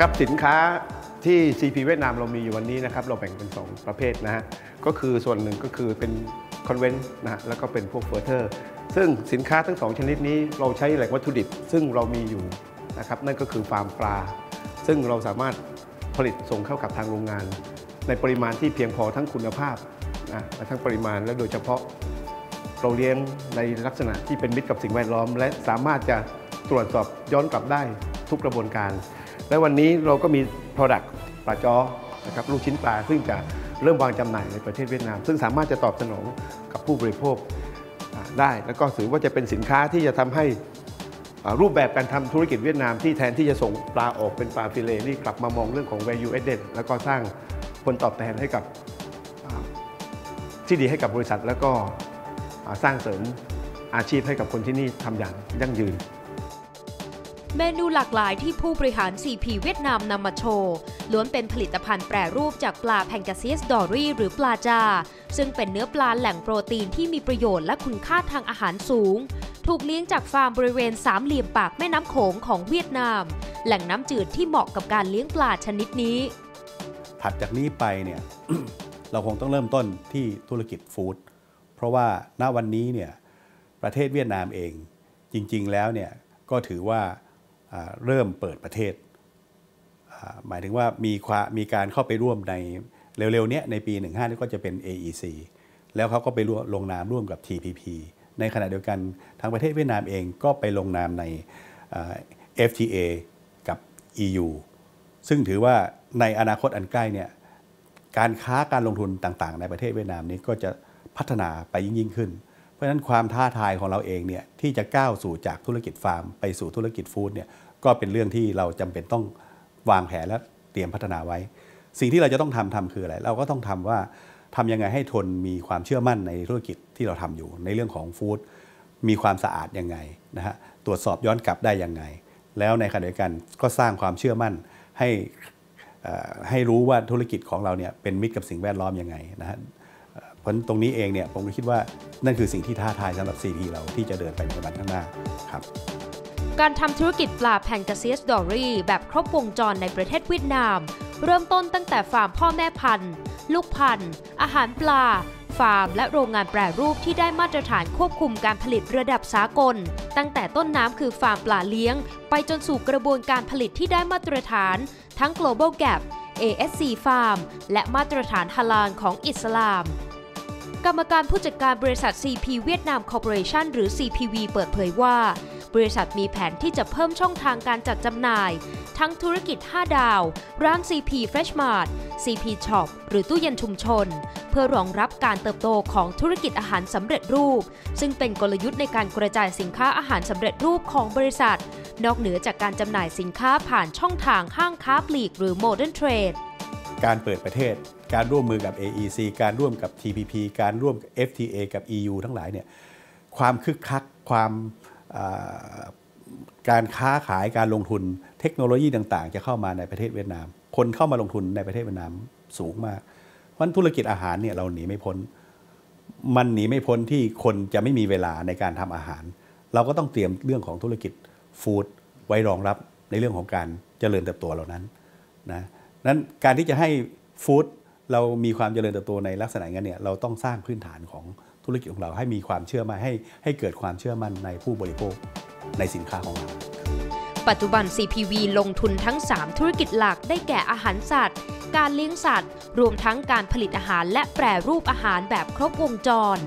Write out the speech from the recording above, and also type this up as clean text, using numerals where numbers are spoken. ครับสินค้าที่ CP เวียดนามเรามีอยู่วันนี้นะครับเราแบ่งเป็น2ประเภทนะฮะก็คือส่วนหนึ่งก็คือเป็นคอนเวนต์นะฮะแล้วก็เป็นพวกเฟอร์เทอร์ซึ่งสินค้าทั้ง2ชนิดนี้เราใช้แหล่งวัตถุดิบซึ่งเรามีอยู่นะครับนั่นก็คือฟาร์มปลาซึ่งเราสามารถผลิตส่งเข้ากับทางโรงงานในปริมาณที่เพียงพอทั้งคุณภาพนะทั้งปริมาณและโดยเฉพาะเราเลี้ยงในลักษณะที่เป็นมิตรกับสิ่งแวดล้อมและสามารถจะตรวจสอบย้อนกลับได้ทุกกระบวนการและวันนี้เราก็มี Product ปลาจ้อนะครับลูกชิ้นปลาซึ่งจะเริ่มวางจำหน่ายในประเทศเวียดนามซึ่งสามารถจะตอบสนองกับผู้บริโภคได้แล้วก็ถือว่าจะเป็นสินค้าที่จะทำให้รูปแบบการทำธุรกิจเวียดนามที่แทนที่จะส่งปลาออกเป็นปลาฟิเลต์นี่กลับมามองเรื่องของ value added แล้วก็สร้างผลตอบแทนให้กับที่ดีให้กับบริษัทแล้วก็สร้างเสริมอาชีพให้กับคนที่นี่ทำอย่างยั่งยืนเมนูหลากหลายที่ผู้บริหาร CP เวียดนามนำมาโชว์ล้วนเป็นผลิตภัณฑ์แปรรูปจากปลาแพงกาเซียสดอรี่หรือปลาจาซึ่งเป็นเนื้อปลาแหล่งโปรตีนที่มีประโยชน์และคุณค่าทางอาหารสูงถูกเลี้ยงจากฟาร์มบริเวณสามเหลี่ยมปากแม่น้ำโขงของเวียดนามแหล่งน้ำจืดที่เหมาะกับการเลี้ยงปลาชนิดนี้ถัดจากนี้ไปเนี่ย เราคงต้องเริ่มต้นที่ธุรกิจฟู้ดเพราะว่าณวันนี้เนี่ยประเทศเวียดนามเองจริงๆแล้วเนี่ยก็ถือว่าเริ่มเปิดประเทศหมายถึงว่ามีการเข้าไปร่วมในเร็วๆนี้ในปี 15นี่ก็จะเป็น AEC แล้วเขาก็ไปลงนามร่วมกับ TPP ในขณะเดียวกันทางประเทศเวียดนามเองก็ไปลงนามใน FTA กับ EU ซึ่งถือว่าในอนาคตอันใกล้เนี่ยการค้าการลงทุนต่างๆในประเทศเวียดนามนี้ก็จะพัฒนาไปยิ่งขึ้นเพราะฉะนั้นความท้าทายของเราเองเนี่ยที่จะก้าวสู่จากธุรกิจฟาร์มไปสู่ธุรกิจฟู้ดเนี่ยก็เป็นเรื่องที่เราจำเป็นต้องวางแผนและเตรียมพัฒนาไว้สิ่งที่เราจะต้องทำคืออะไรเราก็ต้องทำว่าทำยังไงให้ทนมีความเชื่อมั่นในธุรกิจที่เราทำอยู่ในเรื่องของฟู้ดมีความสะอาดยังไงนะฮะตรวจสอบย้อนกลับได้ยังไงแล้วในขณะเดียวกันก็สร้างความเชื่อมั่นให้รู้ว่าธุรกิจของเราเนี่ยเป็นมิตรกับสิ่งแวดล้อมยังไงนะฮะเพราะตรงนี้เองเนี่ยผมก็คิดว่านั่นคือสิ่งที่ท้าทายสำหรับ CP เราที่จะเดินไปในวันข้างหน้าครับการทำธุรกิจปลาแพนกาเซียสดอรี่แบบครบวงจรในประเทศเวียดนามเริ่มต้นตั้งแต่ฟาร์มพ่อแม่พันธุ์ลูกพันธุ์อาหารปลาฟาร์มและโรงงานแปรรูปที่ได้มาตรฐานควบคุมการผลิตระดับสากลตั้งแต่ต้นน้ำคือฟาร์มปลาเลี้ยงไปจนสู่กระบวนการผลิตที่ได้มาตรฐานทั้ง Global Gap ASC Farm และมาตรฐานฮาลาลของอิสลามกรรมการผู้จัดการบริษัท CP เวียดนามคอร์ปอเรชั่นหรือ CPV เปิดเผยว่าบริษัทมีแผนที่จะเพิ่มช่องทางการจัดจำหน่ายทั้งธุรกิจ5ดาวร้าน CP Freshmart CP Shop หรือตู้เย็นชุมชนเพื่อรองรับการเติบโตของธุรกิจอาหารสำเร็จรูปซึ่งเป็นกลยุทธ์ในการกระจายสินค้าอาหารสำเร็จรูปของบริษัทนอกเหนือจากการจำหน่ายสินค้าผ่านช่องทางห้างค้าปลีกหรือ Modern Trade การเปิดประเทศการร่วมมือกับ AEC การร่วมกับ TPP การร่วม FTA กับ EU ทั้งหลายเนี่ยความคึกคักความการค้าขายการลงทุนเทคโนโลยีต่างๆจะเข้ามาในประเทศเวียดนามคนเข้ามาลงทุนในประเทศเวียดนามสูงมากเพราะธุรกิจอาหารเนี่ยเราหนีไม่พ้นมันหนีไม่พ้นที่คนจะไม่มีเวลาในการทำอาหารเราก็ต้องเตรียมเรื่องของธุรกิจฟู้ดไว้รองรับในเรื่องของการเจริญเติบโตเหล่านั้นนะนั้นการที่จะให้ฟู้ดเรามีความเจริญเติบโตในลักษณะนั้นเนี่ยเราต้องสร้างพื้นฐานของธุรกิจของเราให้มีความเชื่อมั่นให้เกิดความเชื่อมั่นในผู้บริโภคในสินค้าของเราปัจจุบัน CPV ลงทุนทั้ง3ธุรกิจหลักได้แก่อาหารสัตว์การเลี้ยงสัตว์รวมทั้งการผลิตอาหารและแปรรูปอาหารแบบครบวงจร